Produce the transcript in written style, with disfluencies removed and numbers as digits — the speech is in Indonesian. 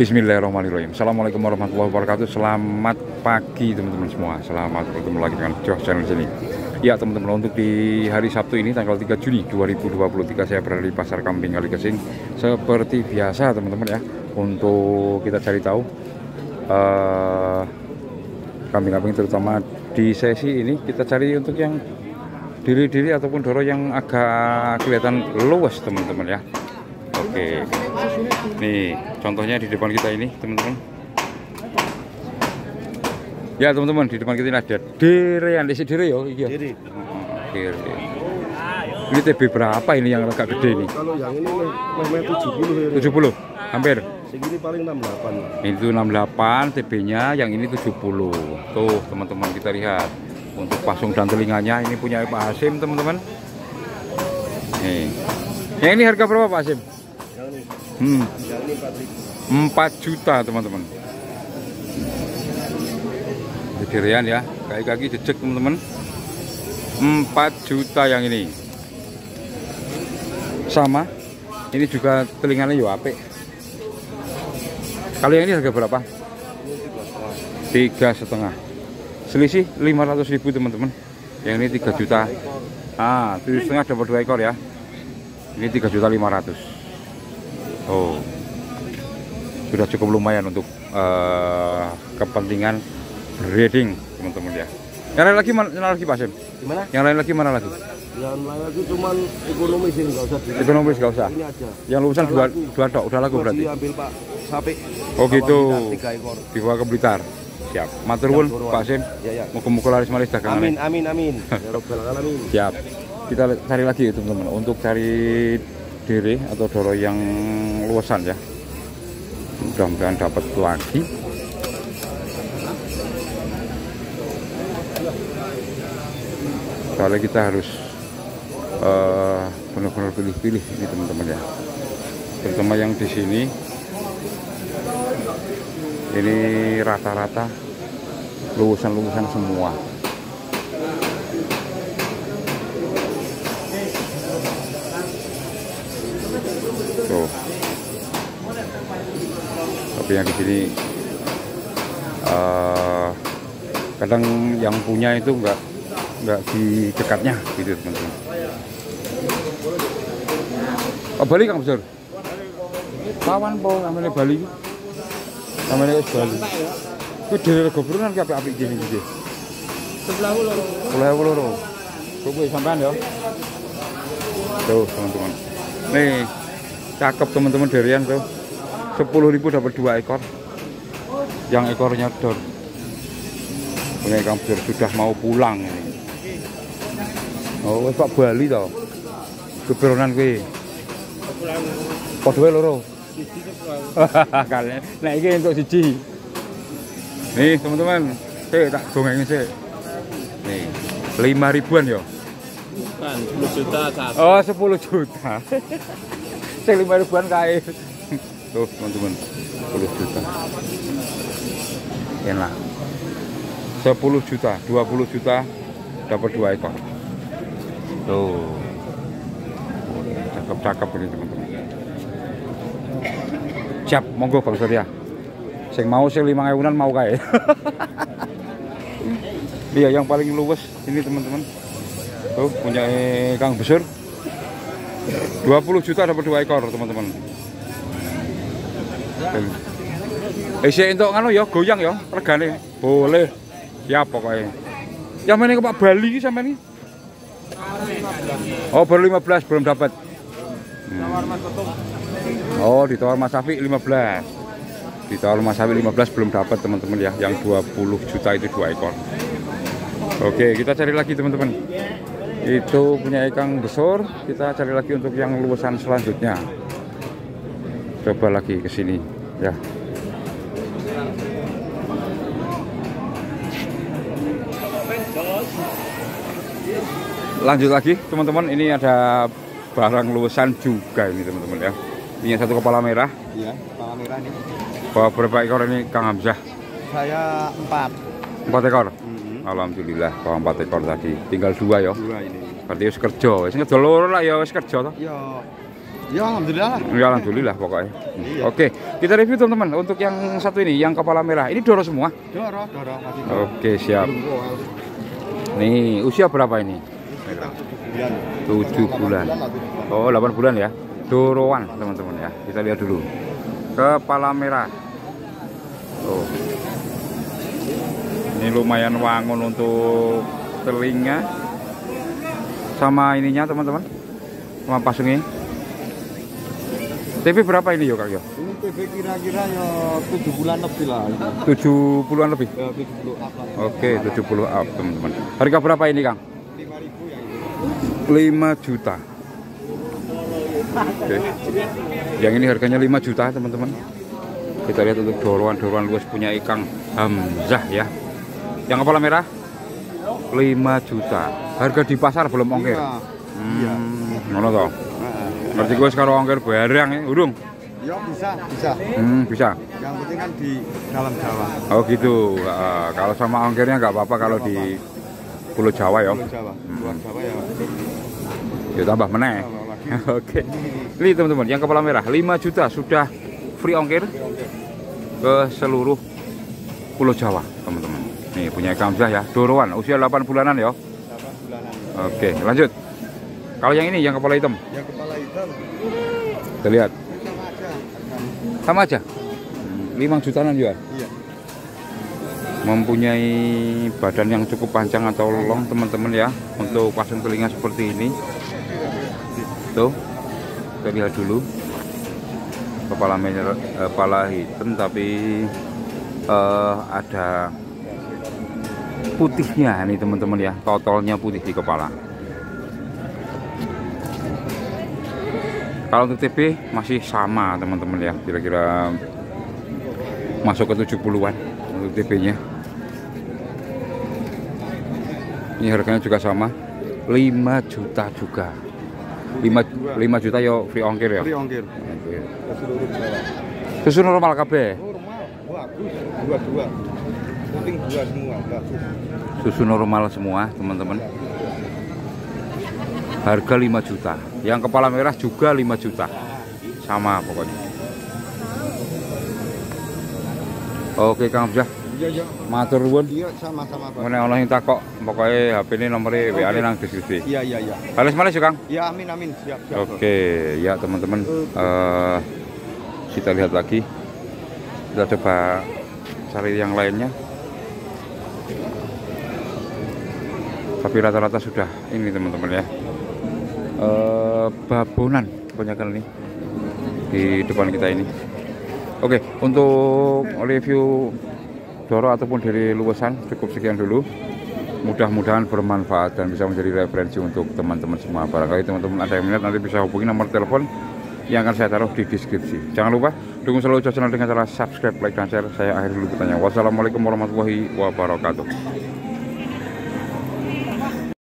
Bismillahirrahmanirrahim. Assalamualaikum warahmatullahi wabarakatuh. Selamat pagi teman-teman semua. Selamat bertemu lagi dengan Jiooss Channel sini. Ya teman-teman, untuk di hari Sabtu ini tanggal 3 Juni 2023 saya berada di Pasar Kambing Kaligesing seperti biasa teman-teman ya. Untuk kita cari tahu kambing-kambing terutama di sesi ini kita cari untuk yang diri-diri ataupun doro yang agak kelihatan luas teman-teman ya. Oke, nih contohnya di depan kita ini teman-teman. Ya teman-teman, di depan kita ini ada dere, isi dere ya. Dere. Ini TB berapa ini yang agak gede nih? Kalau yang ini 70. 70, hampir. Segini paling 68. Itu 68 TB-nya, yang ini 70. Tuh teman-teman kita lihat untuk pasung dan telinganya ini punya Pak Hasyim teman-teman. Nih, yang ini harga berapa Pak Hasyim? Hmm. 4 juta teman-teman. Dirian ya, kaki-kaki jejek teman-teman. 4 juta yang ini. Sama. Ini juga telinganya yo apik. Kalau yang ini harga berapa? 3,5. Selisih 500.000 teman-teman. Yang ini 3 juta. Ah, 7,5 dapat 2 ekor ya. Ini 3.500.000. Oh, sudah cukup lumayan untuk kepentingan breeding teman-teman ya. Yang lain lagi Pak Sim? Gimana? Yang lain lagi mana lagi? Yang lain lagi cuman ekonomis ini, nggak usah. Ekonomis nggak usah. Ini aja. Yang lulusan dua tok udah laku berarti. Diambil Pak Sapik. Oh gitu. Dibawa ke Blitar. Siap. Matur nuwun Pak Sim. Ya. Muga-muga laris manis dagangannya. Amin. Ya rabbal alamin. Siap. Kita cari lagi ya teman-teman untuk cari diri atau doro yang luasan ya, mudah-mudahan dapat lagi. Soalnya kita harus benar-benar pilih-pilih ini teman-teman ya, terutama yang di sini ini rata-rata lulusan semua. Tuh. Tapi yang di sini kadang yang punya itu nggak di dekatnya gitu teman-teman. Oh, Bali Kang Besur. Kawan po namanya Bali. Namanya Bali. Ku dhewe goburan ki apik-apik gini iki. 12.000. Kuwi sampean ya. Tuh, teman-teman. Nih, cakep teman-teman derian tuh. 10.000 dapat 2 ekor. Yang ekornya dor. Punya Kang Besur sudah mau pulang ini. Oh, wis Pak Bali to. Geberonan kuwi. Padha wae loro. Kalian. Nek iki entuk siji. Nih, teman-teman, tak dongeng sik. Nih, 5.000-an ya. Bukan, 10 juta satu. Oh, 10 juta. Cek 5.000-an kae. Tuh, teman-teman. 10 juta. Enak. 10 juta, 20 juta dapat 2 ekor. Tuh. Cakep-cakep ini, teman-teman. Siap, monggo Bang Satria. Sing mau sing 5.000-an mau kae. Iya, yang paling luwes ini, teman-teman. Tuh, punya Kang Besur. 20 juta dapat 2 ekor teman-teman. Isi untuk anu ya, goyang ya, regane boleh. Ya pokoknya. Yang mana ke Pak Bali sampai ini? Oh baru 15 belum dapat. Oh ditawar Mas Afik 15. Ditawar Mas Afik 15 belum dapat teman-teman ya. Yang 20 juta itu 2 ekor. Oke kita cari lagi teman-teman. Itu punya Kang Besur, kita cari lagi untuk yang luasan selanjutnya. Coba lagi ke sini ya. Lanjut lagi teman-teman, ini ada barang luasan juga ini teman-teman ya. Ini satu kepala merah. Iya, kepala merah ini. Berapa ekor ini Kang Hamzah? Saya 4. 4 ekor. Alhamdulillah, kalau 4 ekor tadi, tinggal 2 ya. 2 ini. Berarti wis kerja, wis ngedol loro lah ya, wis kerja toh. Iya. Ya alhamdulillah. Ya alhamdulillah pokoknya. Iya. Oke, kita review teman-teman untuk yang satu ini, yang kepala merah. Ini doro semua? Doro, doro. Oke, siap. Nih, usia berapa ini? 7 bulan. Oh, 8 bulan ya. Doroan, teman-teman ya. Kita lihat dulu. Kepala merah. Oh. Ini lumayan wangun untuk telinga. Sama ininya, teman-teman. Sama pasungnya. TV berapa ini yo Kak yo? Ini TV kira-kira yo 7 bulan lebih lah. 70-an lebih? Ya, 70 up lah. Oke, 70 up teman-teman. Harga berapa ini Kang? 5.000 ya ini. 5 juta. Oke. Yang ini harganya 5 juta teman-teman. Kita lihat untuk doroan-doroan luas punya Kang Hamzah ya. Yang kepala merah 5 juta. Harga di pasar belum ongkir. Iya. Ngono to. Berarti gue sekarang ongkir barang ya, urung? Ya bisa, bisa. Bisa. Yang penting kan di dalam Jawa. Oh gitu. Kalau sama ongkirnya nggak apa-apa kalau di Pulau Jawa ya. Pulau Jawa. Luar Jawa ya. Ya tambah meneh. Oke. Ini teman-teman, yang kepala merah 5 juta sudah free ongkir ke seluruh Pulau Jawa, teman-teman. Nih punya Kang Hamzah ya, doroan usia 8 bulanan ya. 8 bulanan. Oke, lanjut. Kalau yang ini yang kepala hitam? Yang kepala hitam. Kita lihat. Sama aja. 5 jutaan juga. Iya. Mempunyai badan yang cukup panjang atau long teman-teman ya, untuk pasang telinga seperti ini. Tuh. Kita lihat dulu. Kepala hitam tapi ada putihnya nih teman-teman ya. Totolnya putih di kepala. Kalau untuk TV masih sama teman-teman ya, kira-kira masuk ke 70-an untuk TV nya. Ini harganya juga sama 5 juta juga. 5 juta ya free ongkir ya? Free ongkir. Susu normal KB? Normal, bagus, dua-dua. Penting dua semua, bagus. Susu normal semua teman-teman. Harga 5 juta. Yang kepala merah juga 5 juta. Sama pokoknya. Oke Kang Hamzah. Iya. Matur nuwun. Iya, sama-sama Pak. Menawa ono sing takok, pokoke HP-ne nomere WA-ne nang deskripsi. Iya. Bales-bales yo Kang. Iya, amin. Siap. Oke, ya teman-teman. Kita lihat lagi. Kita coba cari yang lainnya. Tapi rata-rata sudah ini teman-teman ya. Babonan kebanyakan ini di depan kita ini. Oke, untuk review doro ataupun dari luasan cukup sekian dulu. Mudah-mudahan bermanfaat dan bisa menjadi referensi untuk teman-teman semua. Barangkali teman-teman ada yang minat nanti bisa hubungi nomor telepon yang akan saya taruh di deskripsi. Jangan lupa dukung selalu Jiooss Channel dengan cara subscribe, like, dan share. Saya akhir dulu bertanya. Wassalamualaikum warahmatullahi wabarakatuh.